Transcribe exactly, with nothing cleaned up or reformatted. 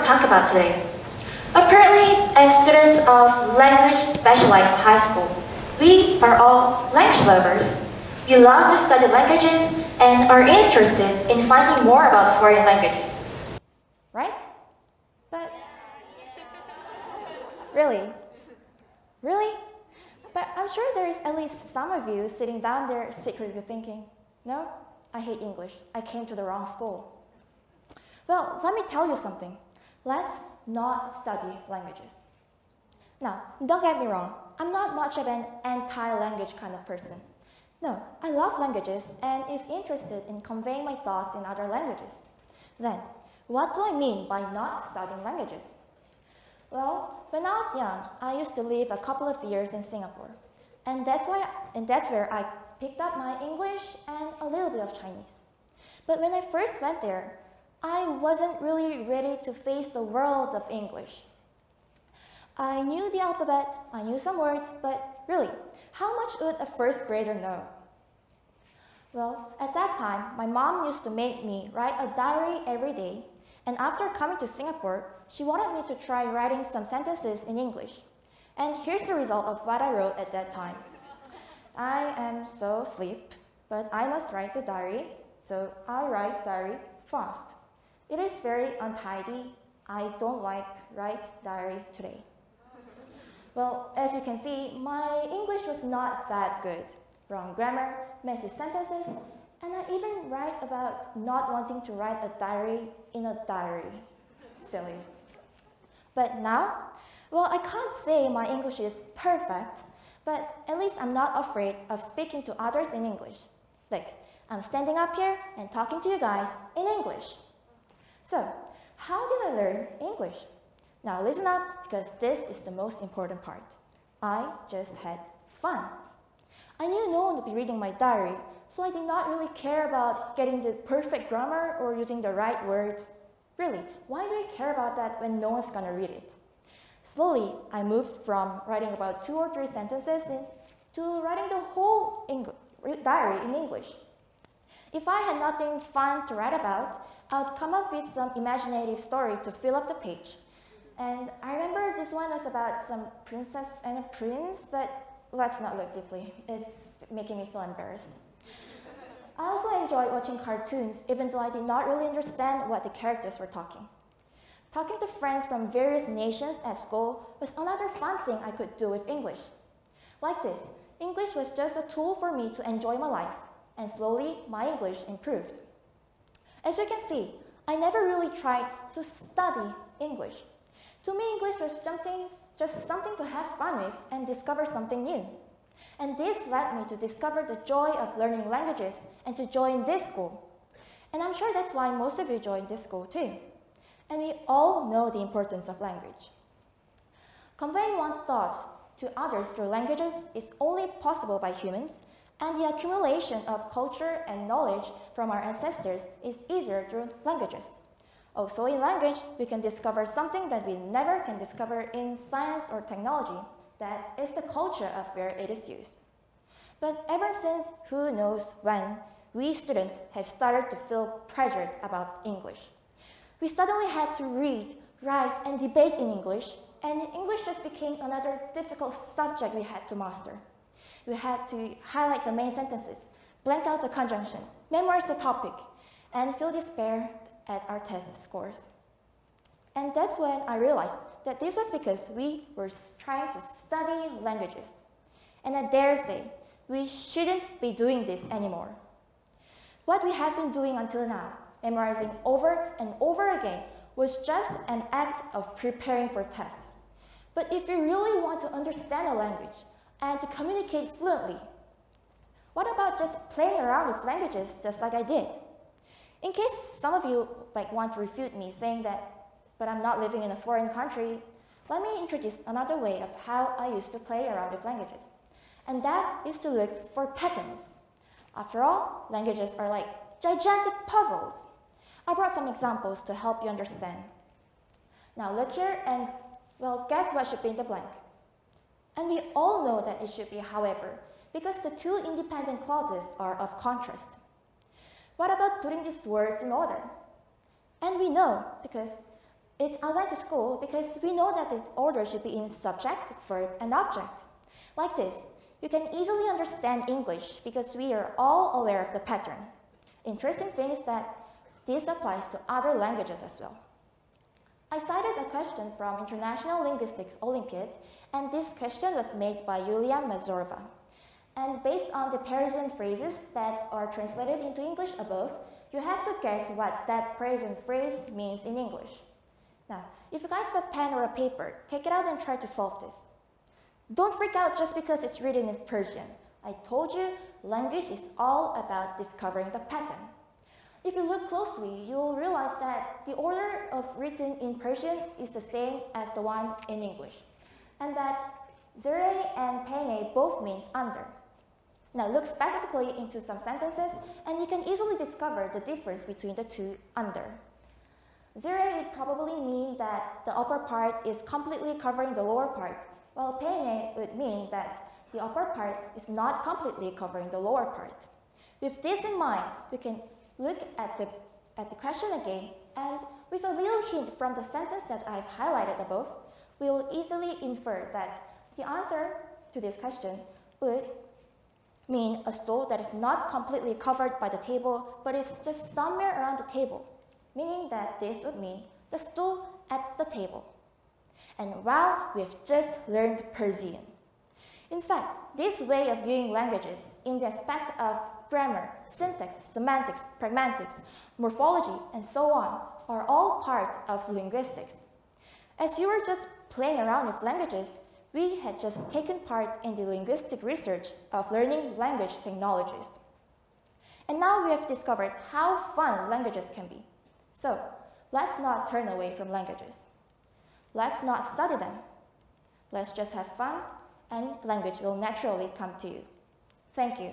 to talk about today. Apparently, as students of language-specialized high school, we are all language lovers. We love to study languages and are interested in finding more about foreign languages. Right? But... Really? Really? But I'm sure there is at least some of you sitting down there secretly thinking, no, I hate English. I came to the wrong school. Well, let me tell you something. Let's not study languages. Now, don't get me wrong. I'm not much of an anti-language kind of person. No, I love languages and is interested in conveying my thoughts in other languages. Then, what do I mean by not studying languages? Well, when I was young, I used to live a couple of years in Singapore. And that's, why, and that's where I picked up my English and a little bit of Chinese. But when I first went there, I wasn't really ready to face the world of English. I knew the alphabet, I knew some words, but really, how much would a first grader know? Well, at that time, my mom used to make me write a diary every day, and after coming to Singapore, she wanted me to try writing some sentences in English. And here's the result of what I wrote at that time. I am so sleep, but I must write the diary, so I write diary fast. It is very untidy. I don't like write diary today. Well, as you can see, my English was not that good. Wrong grammar, messy sentences, and I even write about not wanting to write a diary in a diary. Silly. But now, well, I can't say my English is perfect, but at least I'm not afraid of speaking to others in English. Like, I'm standing up here and talking to you guys in English. So, how did I learn English? Now listen up, because this is the most important part. I just had fun. I knew no one would be reading my diary, so I did not really care about getting the perfect grammar or using the right words. Really, why do I care about that when no one's gonna read it? Slowly, I moved from writing about two or three sentences to writing the whole English, diary in English. If I had nothing fun to write about, I would come up with some imaginative story to fill up the page. And I remember this one was about some princess and a prince, but let's not look deeply. It's making me feel embarrassed. I also enjoyed watching cartoons, even though I did not really understand what the characters were talking. Talking to friends from various nations at school was another fun thing I could do with English. Like this, English was just a tool for me to enjoy my life, and slowly my English improved. As you can see, I never really tried to study English. To me, English was something, just something to have fun with and discover something new. And this led me to discover the joy of learning languages and to join this school. And I'm sure that's why most of you joined this school too. And we all know the importance of language. Conveying one's thoughts to others through languages is only possible by humans, and the accumulation of culture and knowledge from our ancestors is easier through languages. Also in language, we can discover something that we never can discover in science or technology, that is the culture of where it is used. But ever since who knows when, we students have started to feel pressured about English. We suddenly had to read, write, and debate in English, and English just became another difficult subject we had to master. We had to highlight the main sentences, blank out the conjunctions, memorize the topic, and feel despair at our test scores. And that's when I realized that this was because we were trying to study languages. And I dare say, we shouldn't be doing this anymore. What we had been doing until now, memorizing over and over again, was just an act of preparing for tests. But if you really want to understand a language, and to communicate fluently. What about just playing around with languages just like I did? In case some of you like want to refute me saying that, but I'm not living in a foreign country, let me introduce another way of how I used to play around with languages. And that is to look for patterns. After all, languages are like gigantic puzzles. I brought some examples to help you understand. Now look here and, well, guess what should be in the blank? And we all know that it should be however, because the two independent clauses are of contrast. What about putting these words in order? And we know, because It's unlogical because we know that the order should be in subject, verb, and object. Like this, you can easily understand English because we are all aware of the pattern. Interesting thing is that this applies to other languages as well. I cited a question from International Linguistics Olympiad, and this question was made by Yulia Mazorva. And based on the Persian phrases that are translated into English above, you have to guess what that Persian phrase means in English. Now, if you guys have a pen or a paper, take it out and try to solve this. Don't freak out just because it's written in Persian. I told you, language is all about discovering the pattern. If you look closely, you'll realize that the order of written in Persian is the same as the one in English, and that zere and pene both means under. Now look specifically into some sentences, and you can easily discover the difference between the two under. Zere would probably mean that the upper part is completely covering the lower part, while pene would mean that the upper part is not completely covering the lower part. With this in mind, you can look at the, at the question again, and with a little hint from the sentence that I've highlighted above, we will easily infer that the answer to this question would mean a stool that is not completely covered by the table, but is just somewhere around the table, meaning that this would mean the stool at the table. And wow, we've just learned Persian. In fact, this way of viewing languages in the aspect of grammar, syntax, semantics, pragmatics, morphology, and so on are all part of linguistics. As you were just playing around with languages, we had just taken part in the linguistic research of learning language technologies. And now we have discovered how fun languages can be. So, let's not turn away from languages. Let's not study them. Let's just have fun, and language will naturally come to you. Thank you.